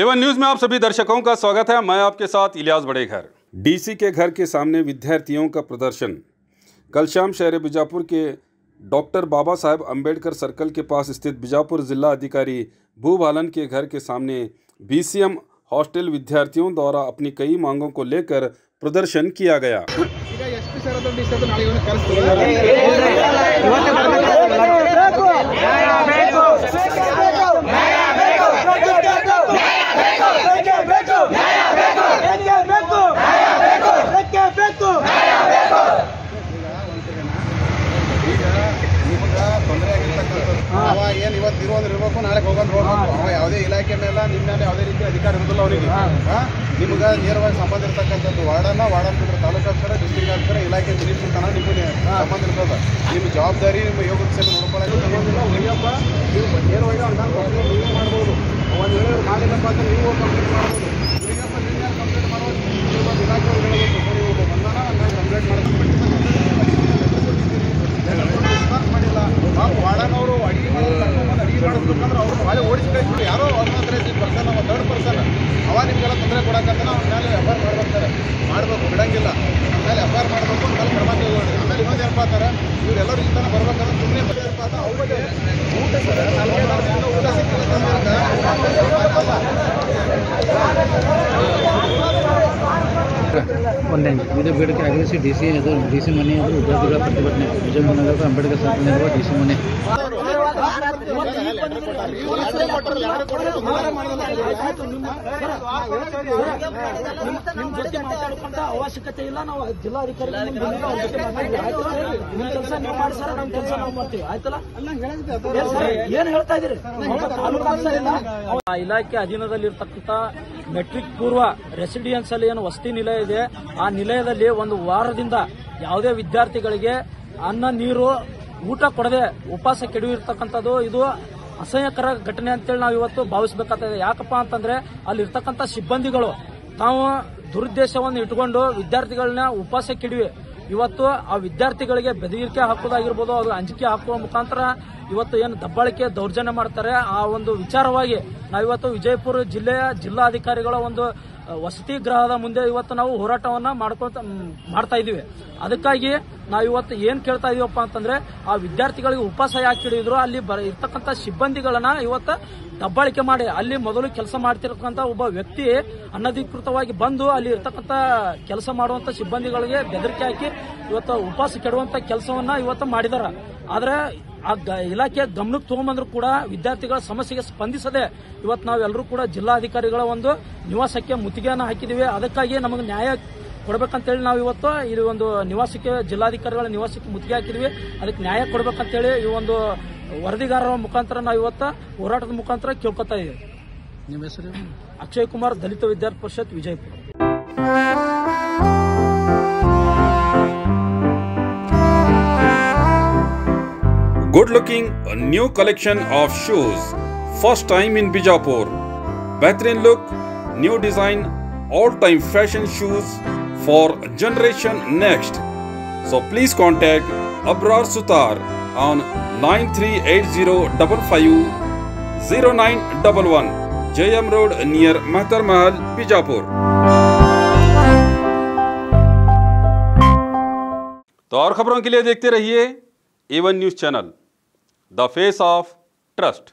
Avon news में आप सभी दर्शकों का स्वागत है। मैं आपके साथ इलियास। बड़े घर डीसी के घर के सामने विद्यार्थियों का प्रदर्शन। कल शाम शहर बिजापुर के डॉक्टर बाबा साहेब अम्बेडकर सर्कल के पास स्थित बिजापुर जिला अधिकारी भूभालन के घर के सामने बीसीएम हॉस्टल विद्यार्थियों द्वारा अपनी कई मांगों को लेकर प्रदर्शन किया गया। ನಾಳೆ ಹೋಗೋದು ರೋಡ್ ಯಾವುದೇ ಇಲಾಖೆ ಮೇಲೆ ನಿಮ್ಮ ಮೇಲೆ ಯಾವುದೇ ರೀತಿ ಅಧಿಕಾರ ಇರೋದಿಲ್ಲ ಅವರಿಗೆ. ನಿಮ್ಗೆ ನೇರವಾಗಿ ಸಂಬಂಧ ಇರತಕ್ಕಂಥದ್ದು ವಾರ್ಡನ್ನ, ವಾರ್ಡನ್ ಬಿಟ್ಟರೆ ತಾಲೂಕು ಆಗ್ತಾರೆ, ಡಿಸ್ಟ್ರಿಕ್ಟ್ ಆಗ್ತಾರೆ, ಇಲಾಖೆ ನಿರೀಕ್ಷೆ ತನಕ ನಿಮಗೆ ಸಂಬಂಧ ಇರ್ತದೆ. ನಿಮ್ಮ ಜವಾಬ್ದಾರಿ ನಿಮ್ಮ ಯೋಗ ನೋಡ್ಕೊಳ್ಳೋಕೆ ಒಯ್ಯಪ್ಪ ನೀವು ನೇರವಾಗಿ ಅವ್ರು ನಾನು ನೀವು ಮಾಡ್ಬೋದು. ಒಂದು ವೇಳೆ ಮಾಡಿಲ್ಲಪ್ಪ ಅಂತ ನೀವು ಕಂಪ್ಲೇಂಟ್ ಮಾಡ್ಬೋದು. ಈಗಪ್ಪ ನೀವು ಯಾರು ಕಂಪ್ಲೇಂಟ್ ಮಾಡೋದು? ನೀವು ಒಂದು ಇಲಾಖೆಯವ್ರು ಹೇಳಬೇಕು, ನೀವು ಬಂದಾನ ನಾನು ಕಂಪ್ಲೇಂಟ್ ಮಾಡೋದು ಮಾಡಿಲ್ಲ. ವಾರ್ಡನವರು ಅಡಿಗೆ ಮಾಡಿಸ್ಬೇಕಂದ್ರೆ ಅವ್ರು ಬಾಳೆ ಓಡಿಸಿ ಕಳಿಸ್ಬಿಟ್ಟು ಯಾರೋ ಆರ್ಗನೈಸೇಷನ್ ಪರ್ಸನ್ ನಮ್ಮ ಥರ್ಡ್ ಪರ್ಸನ್ ಅವ ನಿಮಗೆಲ್ಲ ತೊಂದರೆ ಕೊಡೋಕ್ಕಂತ ಅವ್ರ ಮೇಲೆ ಎಫ್ ಆರ್ ಮಾಡ್ಕೊತಾರೆ. ಮಾಡಬೇಕು, ಬಿಡಂಗಿಲ್ಲ. ಆಮೇಲೆ ಎಫ್ ಆರ್ ಮಾಡಬೇಕು ಅಂತ ಕ್ರಮ ತೆಗೆದುಕೊಂಡ್ರಿ. ಆಮೇಲೆ ಇನ್ನೊಂದು ಏರ್ಪಾತಾರೆ ಇವರೆಲ್ಲರೂ ಇಂಥ ಬರ್ಬೇಕಂದ್ರೆ ಸುಮ್ಮನೆ ಬರೀ ಏರ್ಪಾತ ಅವ್ರಿಗೆ ಊಟ ಸರ್ ನಮಗೆ ಊಟ ऑनलाइन विधि बेड के आगे से डीसी मने उद्योग प्रतिभटने विजय नगर अंबेडकर साहब नेरवा डीसी मने आवश्यकते ಇಲ್ಲ. ನಾವು ಜಿಲ್ಲಾಧಿಕಾರಿ ನಿಮ್ಮ ಕೆಲಸ ನೀವು ಮಾಡಿ ಸರ್, ನಮ್ಮ ಕೆಲಸ ನಾವು ಮಾಡ್ತೀವಿ ಆಯ್ತಲ್ಲ. ಏನು ಹೇಳ್ತಾ ಇದೀರಿ? ಇಲಾಖೆ ಅಧೀನದಲ್ಲಿರ್ತಕ್ಕಂಥ ಮೆಟ್ರಿಕ್ ಪೂರ್ವ ರೆಸಿಡೆನ್ಸ್ ಅಲ್ಲಿ ಏನು ವಸತಿ ನಿಲಯ ಇದೆ, ಆ ನಿಲಯದಲ್ಲಿ ಒಂದು ವಾರದಿಂದ ಯಾವುದೇ ವಿದ್ಯಾರ್ಥಿಗಳಿಗೆ ಅನ್ನ ನೀರು ಊಟ ಕೊಡದೆ ಉಪವಾಸ ಕೆಡವಿರ್ತಕ್ಕಂಥದ್ದು ಇದು ಅಸಹ್ಯಕರ ಘಟನೆ ಅಂತೇಳಿ ನಾವು ಇವತ್ತು ಭಾವಿಸಬೇಕಾಗ್ತದೆ. ಯಾಕಪ್ಪ ಅಂತಂದ್ರೆ ಅಲ್ಲಿರ್ತಕ್ಕಂಥ ಸಿಬ್ಬಂದಿಗಳು ತಾವು ದುರುದ್ದೇಶವನ್ನು ಇಟ್ಕೊಂಡು ವಿದ್ಯಾರ್ಥಿಗಳನ್ನ ಉಪವಾಸ ಕೆಡವಿ ಇವತ್ತು ಆ ವಿದ್ಯಾರ್ಥಿಗಳಿಗೆ ಬೆದರಿಕೆ ಹಾಕೋದಾಗಿರ್ಬೋದು, ಅದು ಅಂಜಿಕೆ ಹಾಕುವ ಮುಖಾಂತರ ಇವತ್ತು ಏನು ದಬ್ಬಾಳಿಕೆ ದೌರ್ಜನ್ಯ ಮಾಡ್ತಾರೆ. ಆ ಒಂದು ವಿಚಾರವಾಗಿ ನಾವಿವತ್ತು ವಿಜಯಪುರ ಜಿಲ್ಲೆಯ ಜಿಲ್ಲಾಧಿಕಾರಿಗಳ ಒಂದು ವಸತಿ ಗೃಹದ ಮುಂದೆ ಇವತ್ತು ನಾವು ಹೋರಾಟವನ್ನ ಮಾಡ್ತಾ ಇದೀವಿ. ಅದಕ್ಕಾಗಿ ನಾವಿವತ್ತು ಏನ್ ಕೇಳ್ತಾ ಇದೀವಪ್ಪ ಅಂತಂದ್ರೆ ಆ ವಿದ್ಯಾರ್ಥಿಗಳಿಗೆ ಉಪವಾಸ ಯಾಕೆ ಹಿಡಿದ್ರು, ಅಲ್ಲಿ ಇರ್ತಕ್ಕಂಥ ಸಿಬ್ಬಂದಿಗಳನ್ನ ಇವತ್ತು ದಬ್ಬಾಳಿಕೆ ಮಾಡಿ ಅಲ್ಲಿ ಮೊದಲು ಕೆಲಸ ಮಾಡ್ತಿರತಕ್ಕಂಥ ಒಬ್ಬ ವ್ಯಕ್ತಿ ಅನಧಿಕೃತವಾಗಿ ಬಂದು ಅಲ್ಲಿ ಇರ್ತಕ್ಕಂಥ ಕೆಲಸ ಮಾಡುವಂತ ಸಿಬ್ಬಂದಿಗಳಿಗೆ ಬೆದರಿಕೆ ಹಾಕಿ ಇವತ್ತು ಉಪವಾಸ ಕೆಡುವಂತ ಕೆಲಸವನ್ನ ಇವತ್ತು ಮಾಡಿದಾರ. ಆದ್ರೆ ಆ ಇಲಾಖೆ ಗಮನಕ್ಕೆ ತಗೊಂಬಂದ್ರು ಕೂಡ ವಿದ್ಯಾರ್ಥಿಗಳ ಸಮಸ್ಯೆಗೆ ಸ್ಪಂದಿಸದೆ ಇವತ್ತು ನಾವೆಲ್ಲರೂ ಕೂಡ ಜಿಲ್ಲಾಧಿಕಾರಿಗಳ ಒಂದು ನಿವಾಸಕ್ಕೆ ಮುತ್ತಿಗೆಯನ್ನು ಹಾಕಿದ್ದೀವಿ. ಅದಕ್ಕಾಗಿ ನಮಗೆ ನ್ಯಾಯ ಕೊಡಬೇಕಂತೇಳಿ ನಾವು ಇವತ್ತು ಇದು ಒಂದು ನಿವಾಸಕ್ಕೆ, ಜಿಲ್ಲಾಧಿಕಾರಿಗಳ ನಿವಾಸಕ್ಕೆ ಮುತ್ತಿಗೆ ಹಾಕಿದ್ವಿ. ಅದಕ್ಕೆ ನ್ಯಾಯ ಕೊಡಬೇಕಂತೇಳಿ ಈ ಒಂದು ವರದಿಗಾರರ ಮುಖಾಂತರ ನಾವು ಇವತ್ತು ಹೋರಾಟದ ಮುಖಾಂತರ ಕೇಳ್ಕೊತಾ ಇದ್ದೀವಿ. ನಿಮ್ಮ ಹೆಸರು? ಅಕ್ಷಯ ಕುಮಾರ್, ದಲಿತ ವಿದ್ಯಾರ್ಥಿ ಪರಿಷತ್, Vijayapura. Good looking a new collection of shoes, first time in Bijapur. Better look, new design, all time fashion shoes for generation next. So please contact Abrar Sutar on 9380550911 JM Road near Mahter Mahal, Bijapur. तो और खबरों के लिए देखते रहिए A1 news channel, the face of trust.